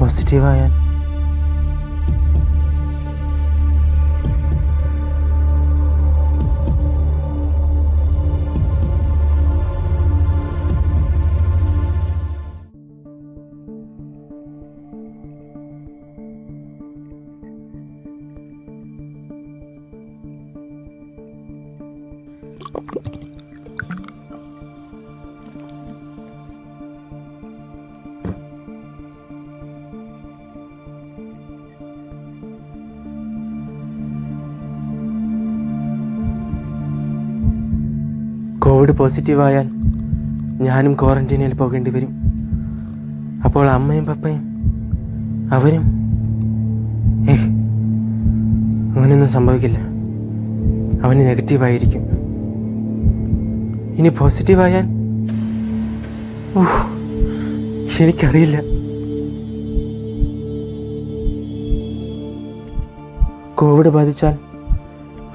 Positive आया Covid positive आया ഞാനും ക്വാറന്റൈനിൽ പോകേണ്ടി വരും അപ്പോൾ അമ്മയും പപ്പയും അവരും അങ്ങനെയൊന്നും സംഭവിക്കില്ല അവന് നെഗറ്റീവ് ആയിരിക്കും ഇനി പോസിറ്റീവ് ആയാൽ എനിക്കറിയില്ല കോവിഡ് ബാധിച്ചാൽ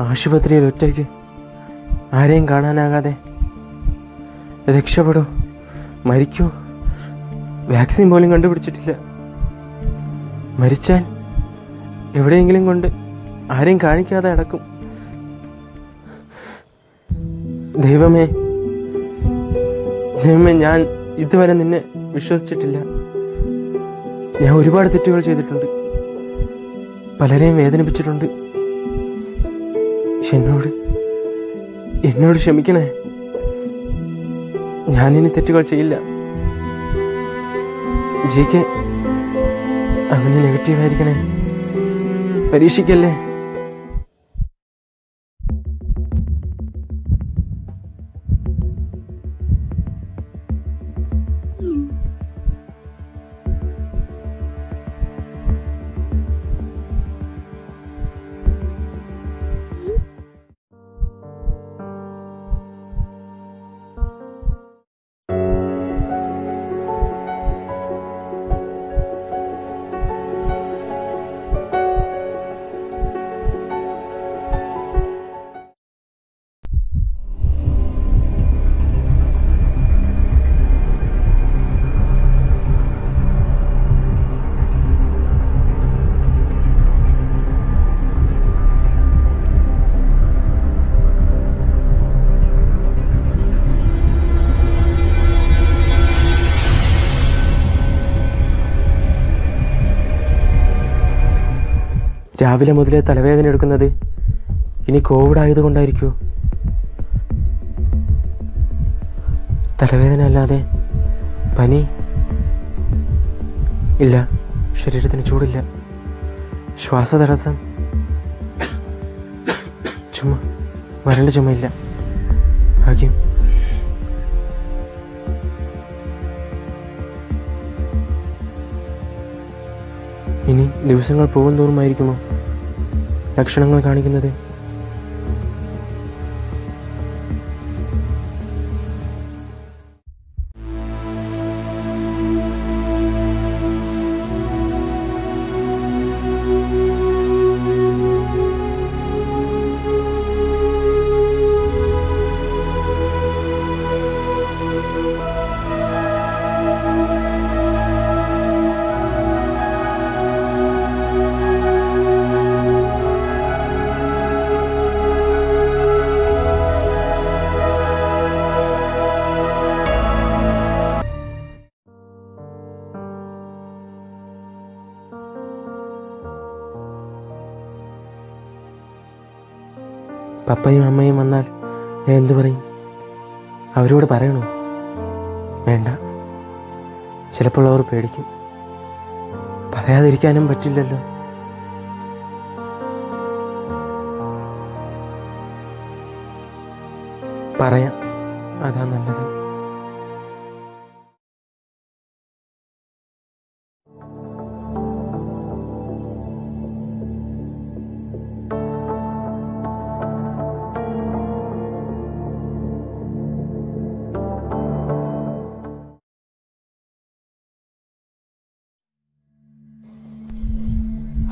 ആശുപത്രിയിൽ ഒറ്റയ്ക്ക് ആരെയും കാണാനാകാതെ രക്ഷപ്പെടോ മരിക്കോ വാക്സിൻ പോലും കണ്ടുപിടിച്ചിട്ടില്ല മരിച്ചാൽ എവിടെയെങ്കിലും കൊണ്ട് ആരെയും കാണിക്കാതെ അടക്കും ദൈവമേ ദൈവമേ ഞാൻ ഇതുവരെ നിന്നെ വിശ്വസിച്ചിട്ടില്ല ഞാൻ ഒരുപാട് തെറ്റുകൾ ചെയ്തിട്ടുണ്ട് പലരെയും വേദനിപ്പിച്ചിട്ടുണ്ട് എന്നോട് ക്ഷമിക്കണേ ഞാനിനി തെറ്റുകൾ ചെയ്യില്ല ജിക്ക് അങ്ങനെ നെഗറ്റീവായിരിക്കണേ പരീക്ഷിക്കല്ലേ രാവിലെ മുതലേ തലവേദന എടുക്കുന്നത് ഇനി കോവിഡ് ആയതുകൊണ്ടായിരിക്കുമോ തലവേദന അല്ലാതെ പനി ഇല്ല ശരീരത്തിന് ചൂടില്ല ശ്വാസതടസ്സം ചുമ വരണ്ട ചുമയില്ല ആകെ ഇനി ദിവസങ്ങൾ പോകും തോറുമായിരിക്കുമോ ലക്ഷണങ്ങൾ കാണിക്കുന്നത് പപ്പയും അമ്മയും വന്നാൽ ഞാൻ എന്തു പറയും? അവരോട് പറയണോ? വേണ്ട, ചിലപ്പോൾ അവർ പേടിക്കും. പറയാതിരിക്കാനും പറ്റില്ലല്ലോ. പറയാം, അതാ നല്ലത്.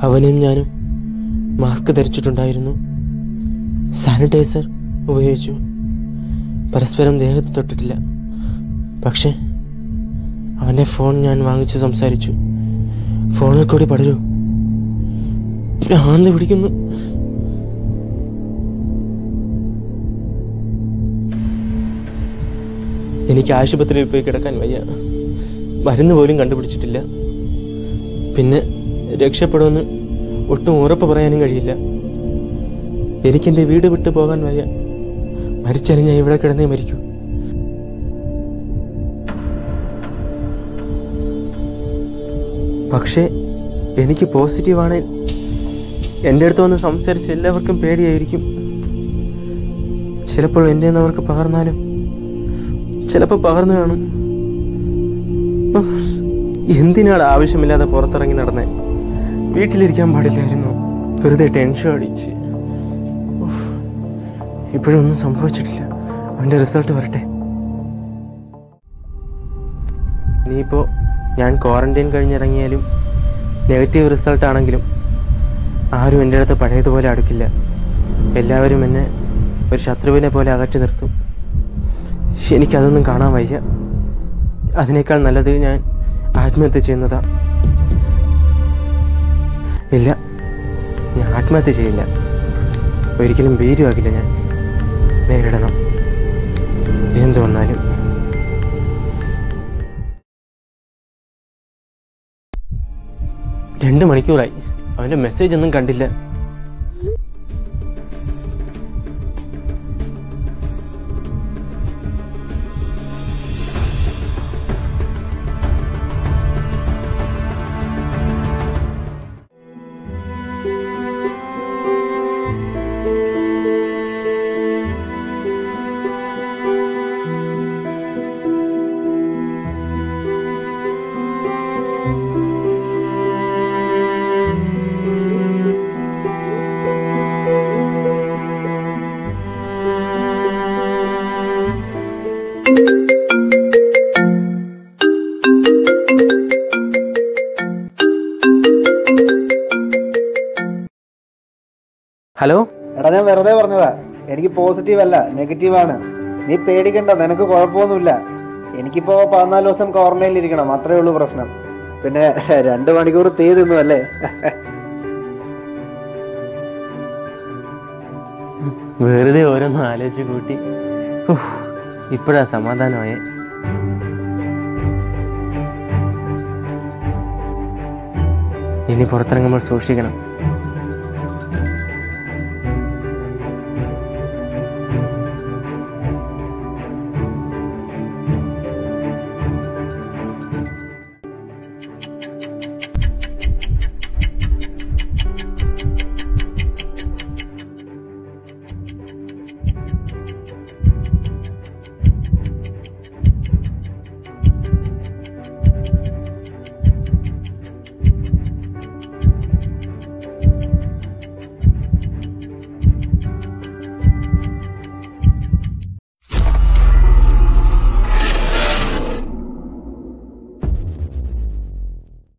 അവനെയും ഞാനും മാസ്ക് ധരിച്ചിട്ടുണ്ടായിരുന്നു. സാനിറ്റൈസർ ഉപയോഗിച്ചു. പരസ്പരം ദേഹത്ത് തൊട്ടിട്ടില്ല. പക്ഷേ അവൻ്റെ ഫോൺ ഞാൻ വാങ്ങിച്ചു സംസാരിച്ചു. ഫോണിൽ കൂടി പടരൂ, ഭ്രാന്ത് പിടിക്കുന്നു. എനിക്ക് ആശുപത്രിയിൽ പോയി കിടക്കാൻ വയ്യ. മരുന്ന് പോലും കണ്ടുപിടിച്ചിട്ടില്ല. പിന്നെ രക്ഷപ്പെടുമെന്ന് ഒട്ടും ഉറപ്പ് പറയാനും കഴിയില്ല. എനിക്കെൻ്റെ വീട് വിട്ടു പോകാൻ വയ്യ. മരിച്ചാലും ഞാൻ ഇവിടെ കിടന്നേ മരിക്കൂ. പക്ഷേ എനിക്ക് പോസിറ്റീവാണ്. എൻ്റെ അടുത്ത് വന്ന് സംസാരിച്ച് എല്ലാവർക്കും പേടിയായിരിക്കും. ചിലപ്പോൾ എൻ്റെ അവർക്ക് പകർന്നാലും ചിലപ്പോൾ പകർന്നു കാണും. എന്തിനാണ് ആവശ്യമില്ലാതെ പുറത്തിറങ്ങി നടന്നേ? വീട്ടിലിരിക്കാൻ പാടില്ലായിരുന്നു. വെറുതെ ടെൻഷൻ അടിച്ച്. ഇപ്പോഴൊന്നും സംഭവിച്ചിട്ടില്ല. അവൻ്റെ റിസൾട്ട് വരട്ടെ. ഇനിയിപ്പോൾ ഞാൻ ക്വാറന്റൈൻ കഴിഞ്ഞിറങ്ങിയാലും നെഗറ്റീവ് റിസൾട്ടാണെങ്കിലും ആരും എൻ്റെ അടുത്ത് പഴയതുപോലെ അടുക്കില്ല. എല്ലാവരും എന്നെ ഒരു ശത്രുവിനെ പോലെ അകറ്റി നിർത്തും. എനിക്കതൊന്നും കാണാൻ വയ്യ. അതിനേക്കാൾ നല്ലത് ഞാൻ ആത്മഹത്യ ചെയ്യുന്നതാ. ഇല്ല, ഞാൻ ആത്മഹത്യ ചെയ്യില്ല. ഒരിക്കലും വീര്യമാകില്ല. ഞാൻ നേരിടണം എന്തു വന്നാലും. രണ്ട് മണിക്കൂറായി അവൻ്റെ മെസ്സേജ് ഒന്നും കണ്ടില്ല. ഹലോ എടാ, ഞാൻ വെറുതെ പറഞ്ഞതാ. എനിക്ക് പോസിറ്റീവ് അല്ല, നെഗറ്റീവ് ആണ്. നീ പേടിക്കണ്ട, നിനക്ക് കുഴപ്പമൊന്നുമില്ല. എനിക്കിപ്പോ 14 ദിവസം ക്വാറന്റൈനിലിരിക്കണം, അത്രേ ഉള്ളൂ പ്രശ്നം. പിന്നെ 2 മണിക്കൂർ തീ തിന്നു അല്ലേ? വെറുതെ ഓരോന്നും ആലോചിച്ച് കൂട്ടി ഇപ്പോഴാ സമാധാനമായേ. ഇനി പുറത്തിറങ്ങുമ്പോൾ സൂക്ഷിക്കണം.